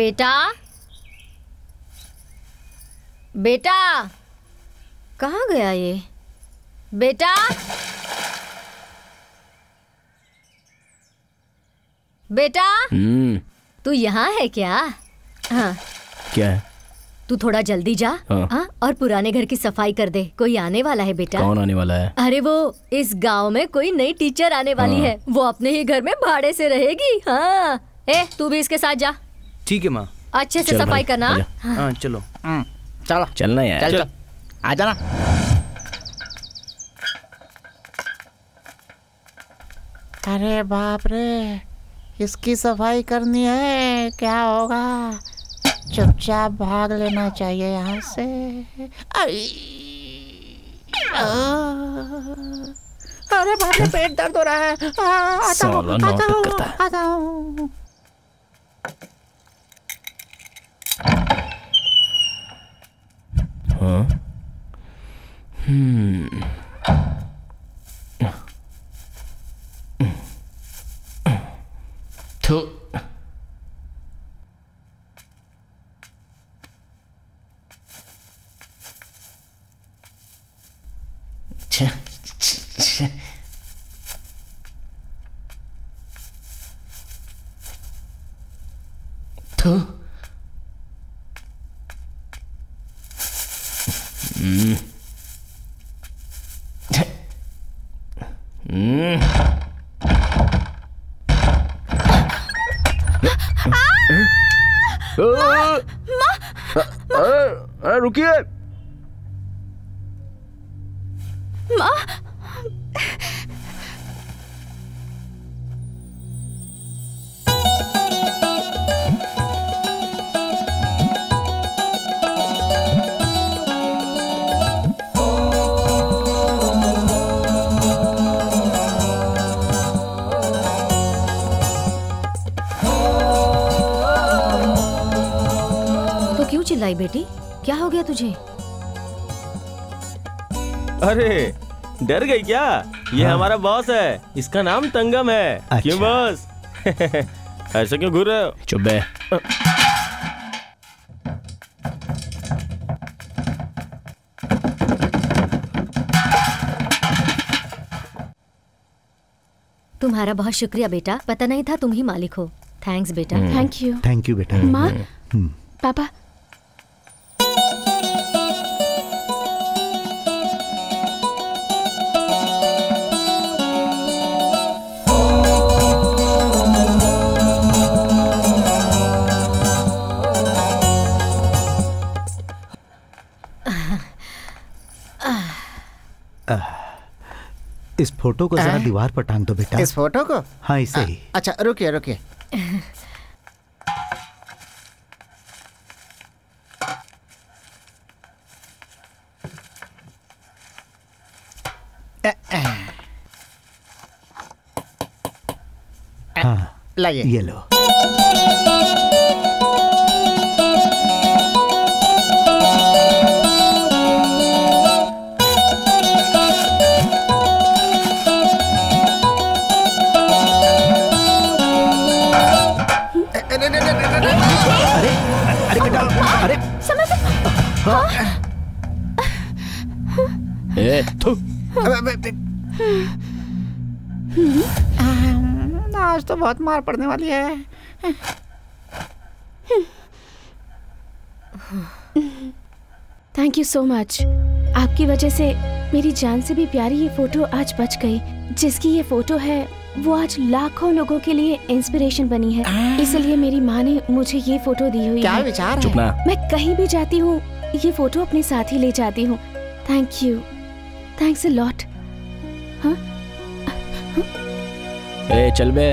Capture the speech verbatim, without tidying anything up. बेटा बेटा कहाँ गया ये बेटा बेटा तू यहाँ है क्या? हाँ क्या है? तू थोड़ा जल्दी जा हाँ। आ, और पुराने घर की सफाई कर दे, कोई आने वाला है बेटा। कौन आने वाला है? अरे वो इस गांव में कोई नई टीचर आने वाली हाँ। है, वो अपने ही घर में भाड़े से रहेगी। हाँ ए तू भी इसके साथ जा। ठीक है माँ, अच्छे से सफाई करना। हाँ, हाँ चलो चलो चलना यार, चल आ जाना। अरे बाप रे, इसकी सफाई करनी है, क्या होगा? चुपचाप भाग लेना चाहिए यहाँ से। अरे बाप रे, पेट दर्द हो रहा है। आता हूँ आता हूँ आता हूँ। हाँ हम्म तो अच्छा अच्छा तो हम्म हम्म रुकिए माँ। चिल्लाई बेटी, क्या हो गया तुझे? अरे डर गई क्या? ये हाँ। हमारा बॉस है, इसका नाम तंगम है। अच्छा। क्यों बॉस? ऐसे क्यों घूर रहे हो? चुप बे। तुम्हारा बहुत शुक्रिया बेटा, पता नहीं था तुम ही मालिक हो। थैंक्स बेटा। थैंक यू थैंक यू बेटा। माँ पापा इस फोटो को जरा दीवार पर टांग दो बेटा। इस फोटो को? हाँ इसे ही। अच्छा रुकिए रुकिए। हाँ लाइए, ये लो। ए, आज तो बहुत मार पड़ने वाली है। थैंक यू सो मच, आपकी वजह से मेरी जान से भी प्यारी ये फोटो आज बच गई। जिसकी ये फोटो है वो आज लाखों लोगों के लिए इंस्पिरेशन बनी है, इसलिए मेरी माँ ने मुझे ये फोटो दी हुई है। विचार है। चुपना। मैं कहीं भी जाती हूँ ये फोटो अपने साथ ही ले जाती हूँ। Thank you, thanks a lot. हाँ ए चल बे।